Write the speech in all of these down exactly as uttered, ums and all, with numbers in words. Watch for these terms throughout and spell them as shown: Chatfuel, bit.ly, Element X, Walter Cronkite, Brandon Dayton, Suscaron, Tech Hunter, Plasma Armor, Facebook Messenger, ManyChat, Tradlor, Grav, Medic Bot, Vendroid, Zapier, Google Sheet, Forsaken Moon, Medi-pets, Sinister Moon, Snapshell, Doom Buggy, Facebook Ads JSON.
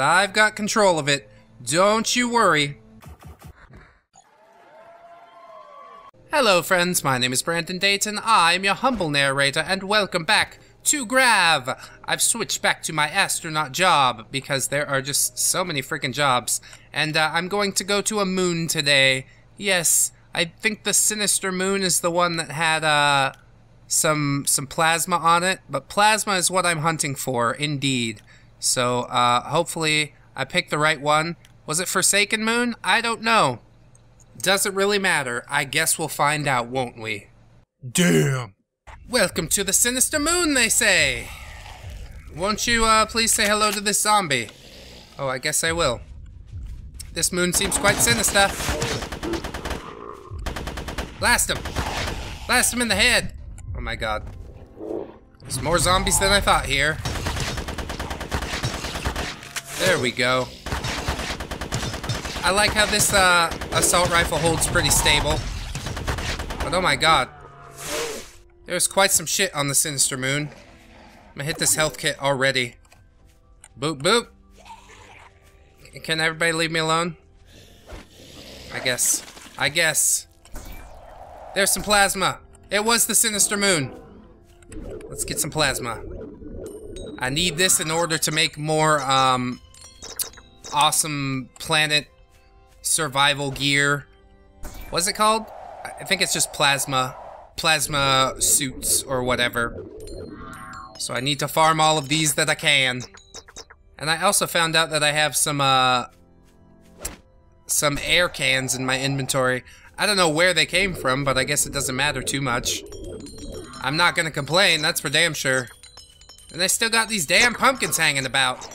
I've got control of it. Don't you worry. Hello friends, my name is Brandon Dayton, I'm your humble narrator, and welcome back to Grav! I've switched back to my astronaut job, because there are just so many freaking jobs. And uh, I'm going to go to a moon today. Yes, I think the Sinister Moon is the one that had uh, some, some plasma on it, but plasma is what I'm hunting for, indeed. So uh, hopefully I picked the right one. Was it Forsaken Moon? I don't know. Doesn't really matter. I guess we'll find out, won't we? Damn! Welcome to the Sinister Moon, they say! Won't you, uh, please say hello to this zombie? Oh, I guess I will. This moon seems quite sinister. Blast him! Blast him in the head! Oh my god. There's more zombies than I thought here. There we go. I like how this uh, assault rifle holds pretty stable. But oh my god. There's quite some shit on the Sinister Moon. I'm gonna hit this health kit already. Boop boop. Can everybody leave me alone? I guess. I guess. There's some plasma. It was the Sinister Moon. Let's get some plasma. I need this in order to make more um, awesome planet survival gear. What's it called? I think it's just plasma plasma suits or whatever. So I need to farm all of these that I can. And I also found out that I have some uh some air cans in my inventory. I don't know where they came from, but I guess it doesn't matter too much. I'm not gonna complain, that's for damn sure. And I still got these damn pumpkins hanging about.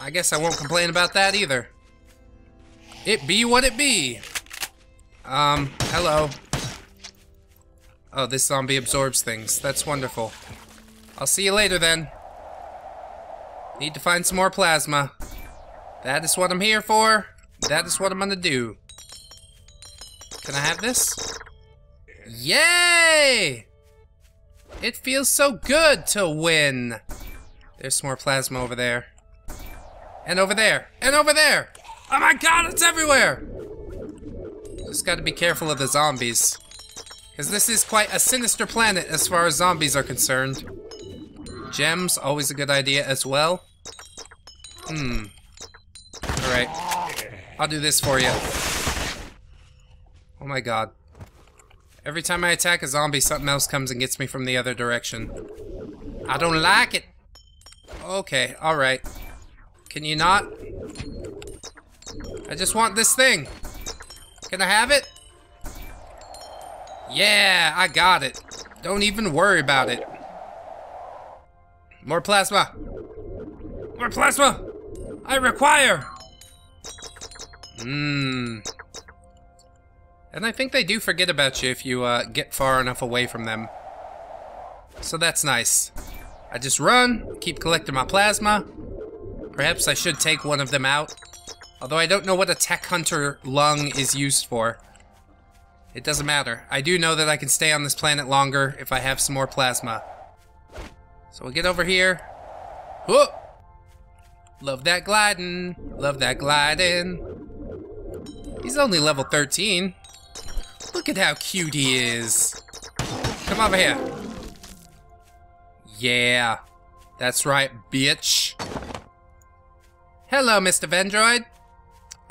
I guess I won't complain about that either. It be what it be. Um, hello. Oh, this zombie absorbs things. That's wonderful. I'll see you later then. Need to find some more plasma. That is what I'm here for. That is what I'm gonna do. Can I have this? Yay! It feels so good to win. There's some more plasma over there. And over there. And over there! Oh my god, it's everywhere! Just gotta be careful of the zombies. Because this is quite a sinister planet as far as zombies are concerned. Gems, always a good idea as well. Hmm. Alright. I'll do this for you. Oh my god. Every time I attack a zombie, something else comes and gets me from the other direction. I don't like it! Okay, alright. Can you not? I just want this thing. Can I have it? Yeah, I got it. Don't even worry about it. More plasma. More plasma! I require! Mmm. And I think they do forget about you if you uh, get far enough away from them. So that's nice. I just run, keep collecting my plasma. Perhaps I should take one of them out. Although I don't know what a Tech Hunter lung is used for. It doesn't matter. I do know that I can stay on this planet longer if I have some more plasma. So we'll get over here. Whoop! Love that gliding. Love that gliding. He's only level thirteen. Look at how cute he is. Come over here. Yeah. That's right, bitch. Hello, Mister Vendroid.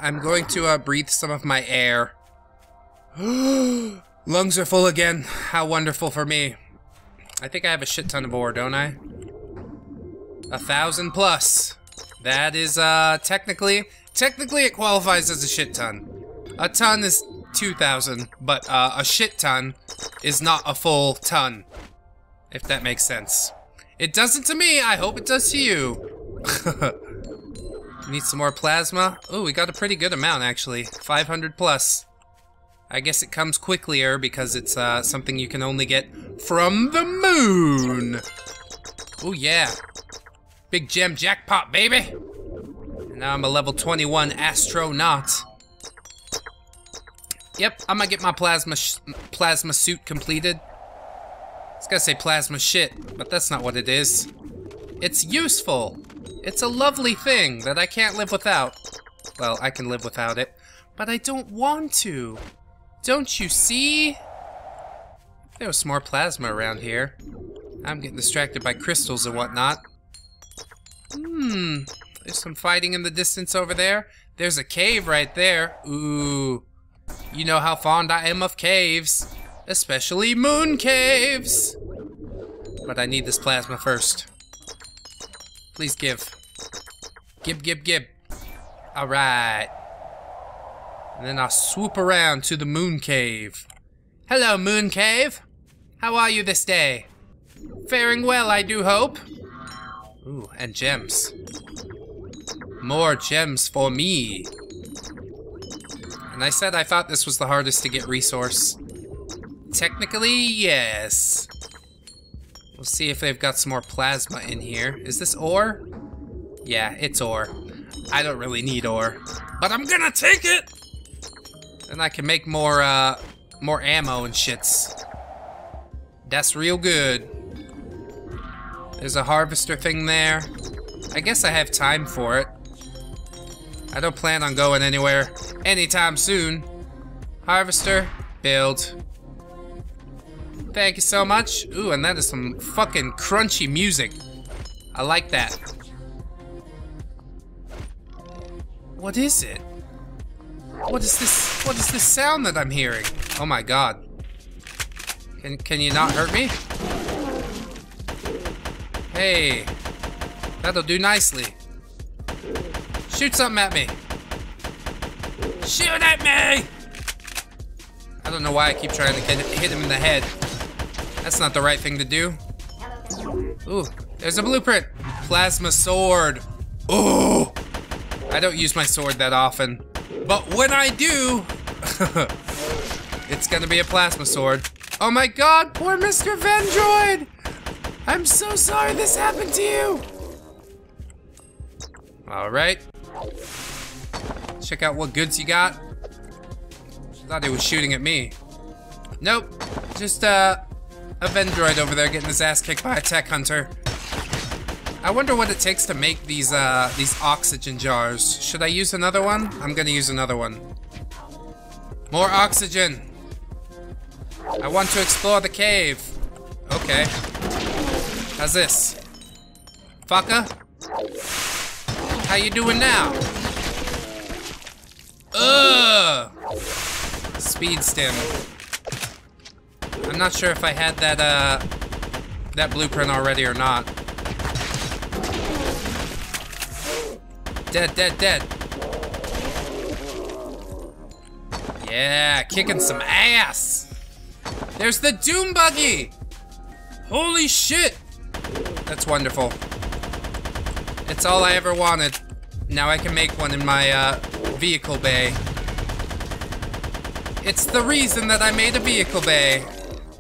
I'm going to uh, breathe some of my air. Lungs are full again. How wonderful for me. I think I have a shit ton of ore, don't I? A thousand plus. That is uh, technically, technically it qualifies as a shit ton. A ton is two thousand, but uh, a shit ton is not a full ton, if that makes sense. It doesn't to me, I hope it does to you. Need some more plasma. Oh, we got a pretty good amount actually, five hundred plus. I guess it comes quicklier because it's uh, something you can only get from the moon. Oh yeah, big gem jackpot, baby. And now I'm a level twenty-one astronaut. Yep, I'm gonna get my plasma sh plasma suit completed. It's gotta say plasma shit, but that's not what it is. It's useful. It's a lovely thing that I can't live without. Well, I can live without it, but I don't want to. Don't you see? There was some more plasma around here. I'm getting distracted by crystals and whatnot. Hmm. There's some fighting in the distance over there. There's a cave right there. Ooh. You know how fond I am of caves. Especially moon caves. But I need this plasma first. Please give. Gib, gib, gib. Alright. And then I'll swoop around to the moon cave. Hello, moon cave. How are you this day? Faring well, I do hope. Ooh, and gems. More gems for me. And I said I thought this was the hardest to get resource. Technically, yes. We'll see if they've got some more plasma in here. Is this ore? Yeah, it's ore. I don't really need ore. But I'm gonna take it! And I can make more, uh, more ammo and shits. That's real good. There's a harvester thing there. I guess I have time for it. I don't plan on going anywhere anytime soon. Harvester, build. Thank you so much. Ooh, and that is some fucking crunchy music. I like that. What is it? What is this? What is this sound that I'm hearing? Oh my god. Can, can you not hurt me? Hey. That'll do nicely. Shoot something at me. Shoot at me! I don't know why I keep trying to get, hit him in the head. That's not the right thing to do. Ooh, there's a blueprint. Plasma sword. Ooh! I don't use my sword that often. But when I do, it's gonna be a plasma sword. Oh my god, poor Mister Vendroid! I'm so sorry this happened to you! Alright. Check out what goods you got. I thought he was shooting at me. Nope. Just uh, a Vendroid over there getting his ass kicked by a Tech Hunter. I wonder what it takes to make these uh, these oxygen jars. Should I use another one? I'm gonna use another one. More oxygen! I want to explore the cave. Okay. How's this? Fucker? How you doing now? Ugh! Speed stim. I'm not sure if I had that, uh, that blueprint already or not. Dead, dead, dead. Yeah, kicking some ass! There's the Doom Buggy! Holy shit! That's wonderful. It's all I ever wanted. Now I can make one in my uh, vehicle bay. It's the reason that I made a vehicle bay.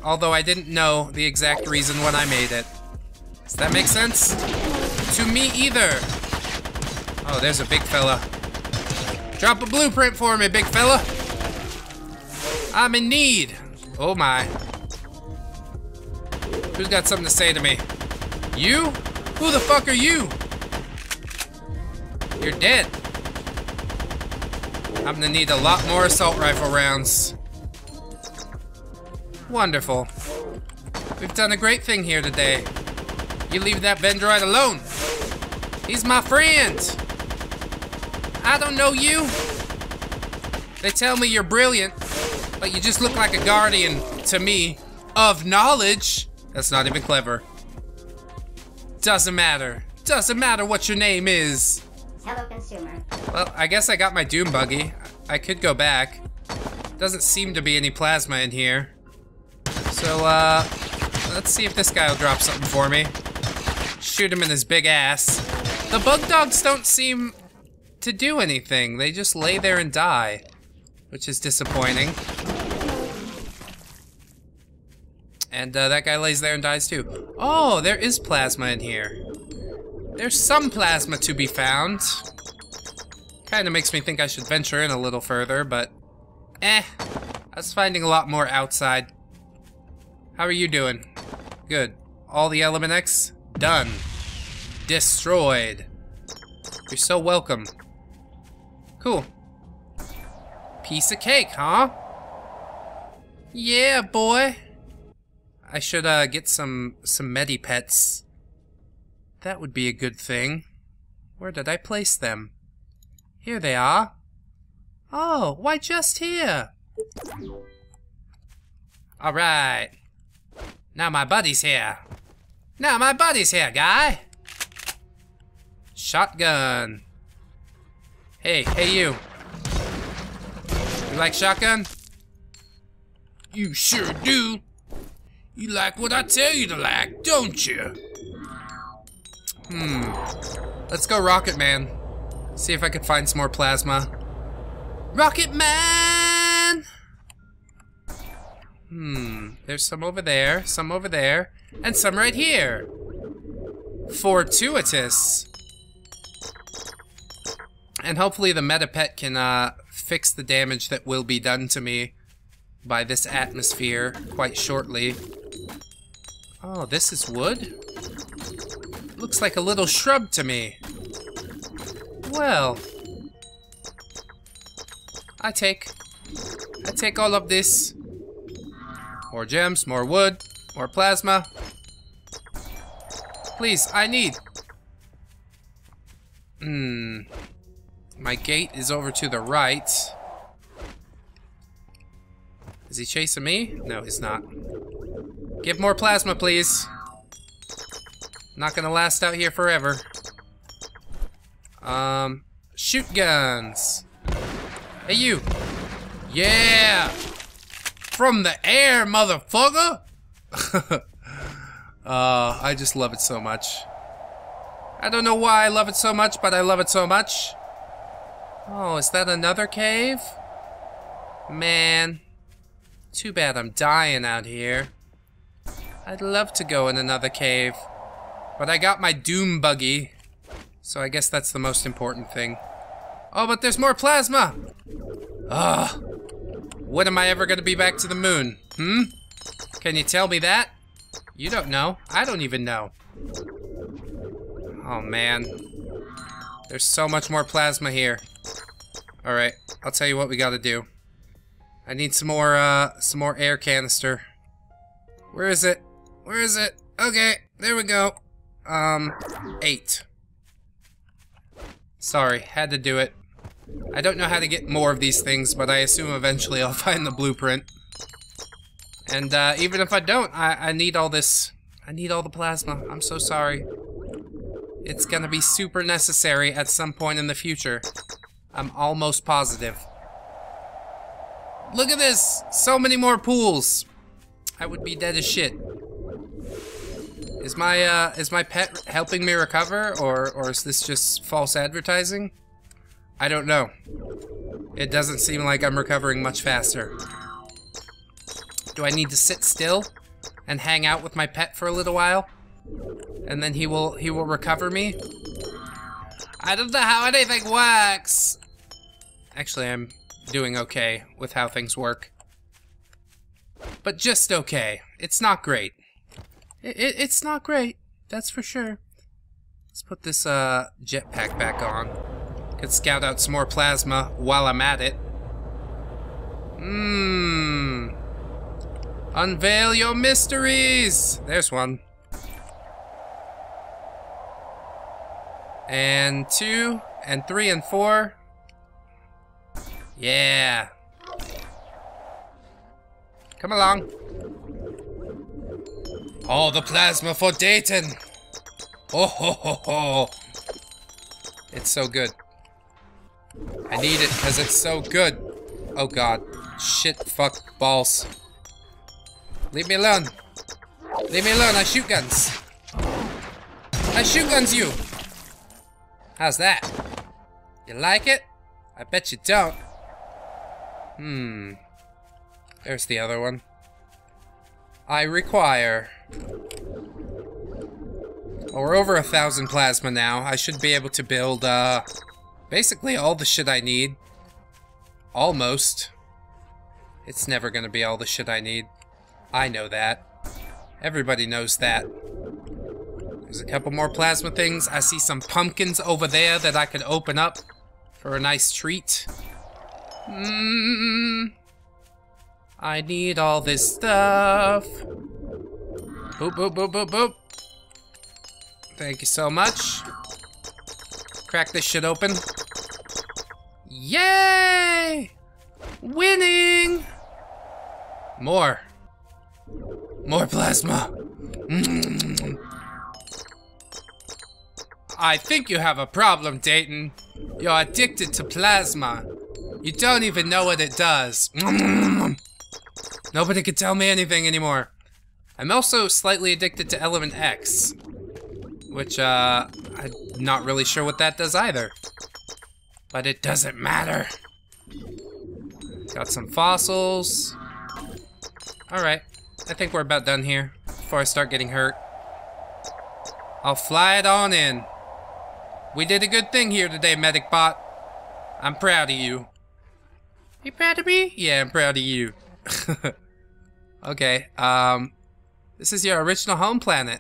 Although I didn't know the exact reason when I made it. Does that make sense? To me either. Oh, there's a big fella. Drop a blueprint for me, big fella. I'm in need. Oh my. Who's got something to say to me? You? Who the fuck are you? You're dead. I'm gonna need a lot more assault rifle rounds. Wonderful. We've done a great thing here today. You leave that Vendroid alone. He's my friend. I don't know you. They tell me you're brilliant, but you just look like a guardian to me of knowledge. That's not even clever. Doesn't matter. Doesn't matter what your name is. Hello, consumer. Well, I guess I got my Doom Buggy. I could go back. Doesn't seem to be any plasma in here. So, uh, let's see if this guy will drop something for me. Shoot him in his big ass. The bug dogs don't seem to do anything. They just lay there and die, which is disappointing. And uh, that guy lays there and dies too. Oh, there is plasma in here. There's some plasma to be found. Kind of makes me think I should venture in a little further, but eh. I was finding a lot more outside. How are you doing? Good. All the Element X? Done. Destroyed. You're so welcome. Cool. Piece of cake, huh? Yeah, boy. I should uh, get some some Medi-pets. That would be a good thing. Where did I place them? Here they are. Oh, why just here? All right. Now my buddy's here. Now my buddy's here, guy. Shotgun. Hey, hey you. You like shotgun? You sure do. You like what I tell you to like, don't you? Hmm. Let's go Rocket Man. See if I can find some more plasma. Rocket Man! Hmm. There's some over there, some over there, and some right here. Fortuitous. And hopefully the Medi-pet can uh, fix the damage that will be done to me by this atmosphere quite shortly. Oh, this is wood? Looks like a little shrub to me. Well, I take, I take all of this. More gems, more wood, more plasma. Please, I need. Hmm. My gate is over to the right. Is he chasing me? No, he's not. Give more plasma, please. Not gonna last out here forever. Um, shoot guns. Hey, you. Yeah! From the air, motherfucker! uh, I just love it so much. I don't know why I love it so much, but I love it so much. Oh, is that another cave? Man. Too bad I'm dying out here. I'd love to go in another cave. But I got my Doom Buggy. So I guess that's the most important thing. Oh, but there's more plasma! Ugh. When am I ever gonna be back to the moon? Hmm? Can you tell me that? You don't know. I don't even know. Oh, man. There's so much more plasma here. Alright, I'll tell you what we gotta do. I need some more, uh, some more air canister. Where is it? Where is it? Okay, there we go. Um, eight. Sorry, had to do it. I don't know how to get more of these things, but I assume eventually I'll find the blueprint. And, uh, even if I don't, I, I need all this. I need all the plasma. I'm so sorry. It's gonna be super necessary at some point in the future. I'm almost positive. Look at this! So many more pools! I would be dead as shit. Is my, uh, is my pet helping me recover, or, or is this just false advertising? I don't know. It doesn't seem like I'm recovering much faster. Do I need to sit still and hang out with my pet for a little while? And then he will, he will recover me? I don't know how anything works! Actually, I'm doing okay with how things work. But just okay. It's not great. It, it, it's not great, that's for sure. Let's put this uh, jetpack back on. Could scout out some more plasma while I'm at it. Mmm. Unveil your mysteries! There's one. And two, and three, and four. Yeah. Come along. All the plasma for Dayton. Oh, ho, ho, ho. It's so good. I need it because it's so good. Oh, God. Shit, fuck, balls. Leave me alone. Leave me alone. I shoot guns. I shoot guns, you. How's that? You like it? I bet you don't. Hmm. There's the other one. I require. Well, we're over a thousand plasma now. I should be able to build, uh, basically all the shit I need. Almost. It's never gonna be all the shit I need. I know that. Everybody knows that. There's a couple more plasma things. I see some pumpkins over there that I could open up for a nice treat. Mmm. I need all this stuff. Boop, boop, boop, boop, boop. Thank you so much. Crack this shit open. Yay! Winning! More. More plasma. Mm. I think you have a problem, Dayton. You're addicted to plasma. You don't even know what it does. Mm. Nobody can tell me anything anymore. I'm also slightly addicted to Element X, which, uh, I'm not really sure what that does either. But it doesn't matter. Got some fossils. Alright, I think we're about done here before I start getting hurt. I'll fly it on in. We did a good thing here today, Medic Bot. I'm proud of you. You proud of me? Yeah, I'm proud of you. Okay, um, this is your original home planet.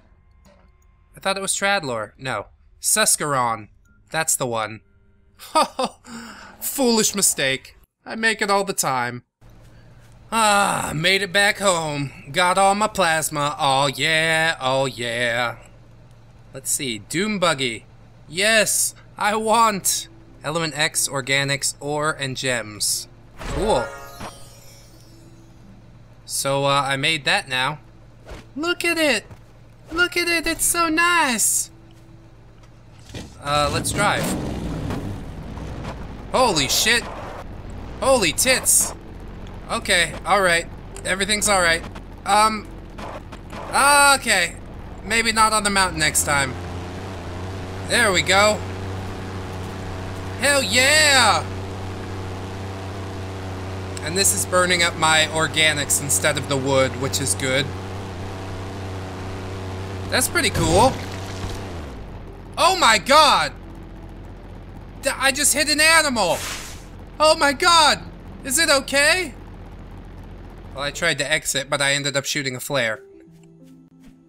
I thought it was Tradlor. No, Suscaron. That's the one. Foolish mistake. I make it all the time. Ah, made it back home. Got all my plasma. Oh yeah, oh yeah. Let's see, Doom Buggy. Yes, I want Element X, Organics, Ore, and Gems. Cool. So, uh, I made that now. Look at it! Look at it, it's so nice! Uh, let's drive. Holy shit! Holy tits! Okay, alright. Everything's alright. Um, okay. Maybe not on the mountain next time. There we go. Hell yeah! And this is burning up my organics instead of the wood, which is good. That's pretty cool. Oh my god! I just hit an animal! Oh my god! Is it okay? Well, I tried to exit, but I ended up shooting a flare.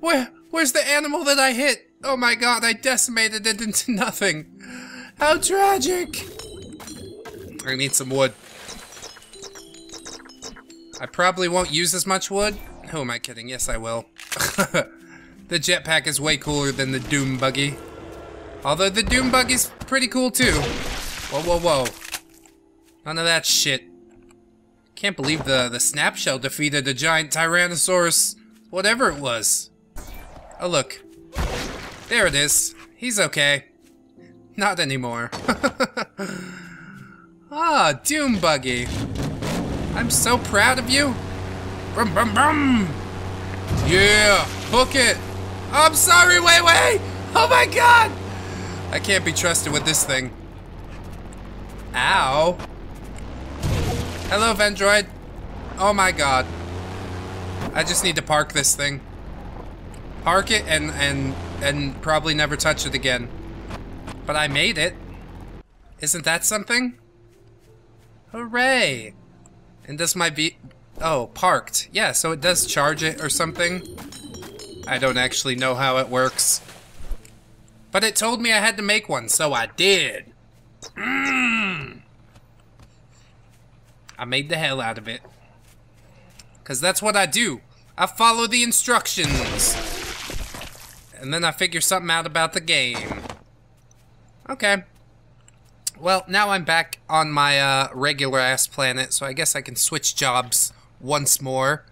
Where, where's the animal that I hit? Oh my god, I decimated it into nothing. How tragic! I need some wood. I probably won't use as much wood. Who am I kidding? Yes, I will. The jetpack is way cooler than the Doom Buggy. Although the Doom Buggy's pretty cool too. Whoa, whoa, whoa. None of that shit. Can't believe the, the Snapshell defeated a giant Tyrannosaurus, whatever it was. Oh, look. There it is. He's okay. Not anymore. Ah, Doom Buggy. I'm so proud of you. Brum, brum, brum. Yeah, book it. I'm sorry, wait, wait. Oh my god. I can't be trusted with this thing. Ow. Hello, Vendroid. Oh my god. I just need to park this thing. Park it and, and, and probably never touch it again. But I made it. Isn't that something? Hooray. And does my be- oh, parked. Yeah, so it does charge it or something. I don't actually know how it works. But it told me I had to make one, so I did. Mm. I made the hell out of it. Because that's what I do. I follow the instructions. And then I figure something out about the game. Okay. Well, now I'm back on my uh, regular-ass planet, so I guess I can switch jobs once more.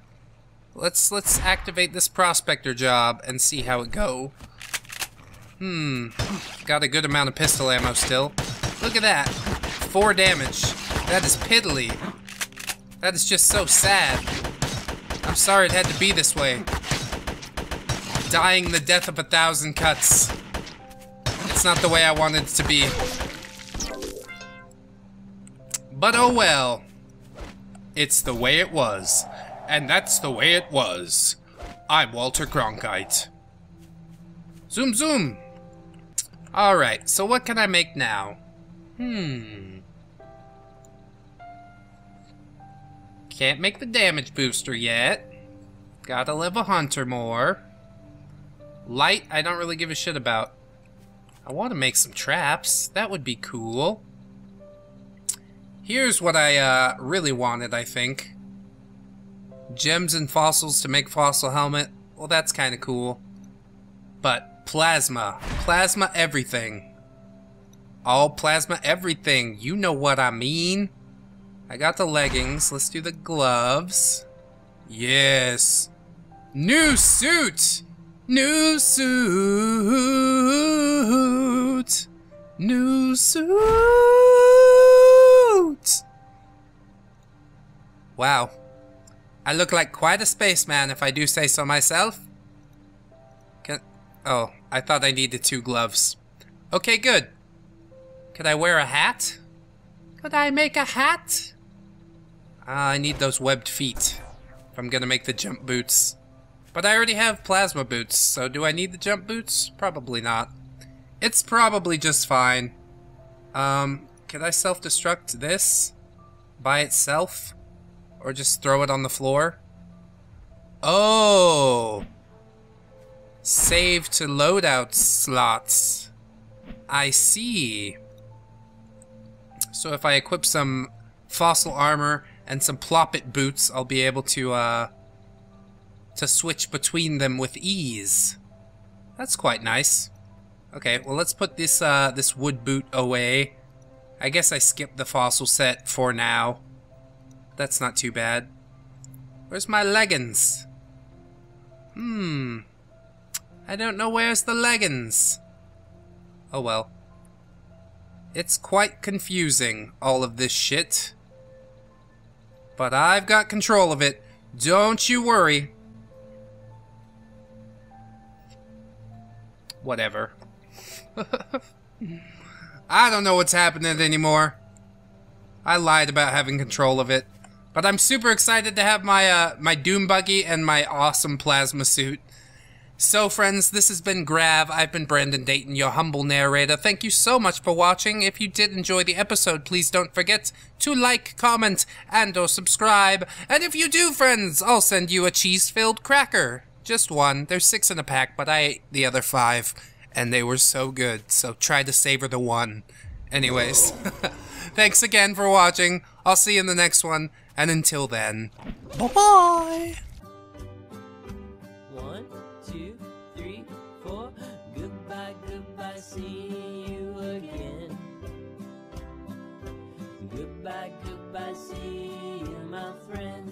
Let's let's activate this prospector job and see how it go. Hmm, got a good amount of pistol ammo still. Look at that, four damage. That is piddly. That is just so sad. I'm sorry it had to be this way. Dying the death of a thousand cuts. It's not the way I wanted it to be. But oh well, it's the way it was, and that's the way it was. I'm Walter Cronkite. Zoom zoom! Alright, so what can I make now? Hmm. Can't make the damage booster yet. Gotta level Hunter more. Light, I don't really give a shit about. I want to make some traps. That would be cool. Here's what I uh, really wanted, I think. Gems and fossils to make fossil helmet. Well, that's kind of cool. But plasma. Plasma everything. All plasma everything. You know what I mean. I got the leggings. Let's do the gloves. Yes. New suit! New suit! New suit! Wow. I look like quite a spaceman if I do say so myself. Can, oh, I thought I needed two gloves. Okay, good. Could I wear a hat? Could I make a hat? Uh, I need those webbed feet if I'm gonna make the jump boots. But I already have plasma boots, so do I need the jump boots? Probably not. It's probably just fine. Um, can I self-destruct this by itself? Or just throw it on the floor? Oh! Save to loadout slots. I see. So if I equip some fossil armor and some ploppet boots, I'll be able to, uh... to switch between them with ease. That's quite nice. Okay, well let's put this, uh, this wood boot away. I guess I skipped the fossil set for now. That's not too bad. Where's my leggings? Hmm. I don't know where's the leggings. Oh well. It's quite confusing, all of this shit. But I've got control of it. Don't you worry. Whatever. I don't know what's happening anymore. I lied about having control of it. But I'm super excited to have my uh, my Doom Buggy and my awesome plasma suit. So friends, this has been Grav. I've been Brandon Dayton, your humble narrator. Thank you so much for watching. If you did enjoy the episode, please don't forget to like, comment, and or subscribe. And if you do, friends, I'll send you a cheese-filled cracker. Just one. There's six in a pack, but I ate the other five. And they were so good, so try to savor the one. Anyways, thanks again for watching. I'll see you in the next one. And until then, bye-bye! One, two, three, four. Goodbye, goodbye, see you again. Goodbye, goodbye, see you, my friend.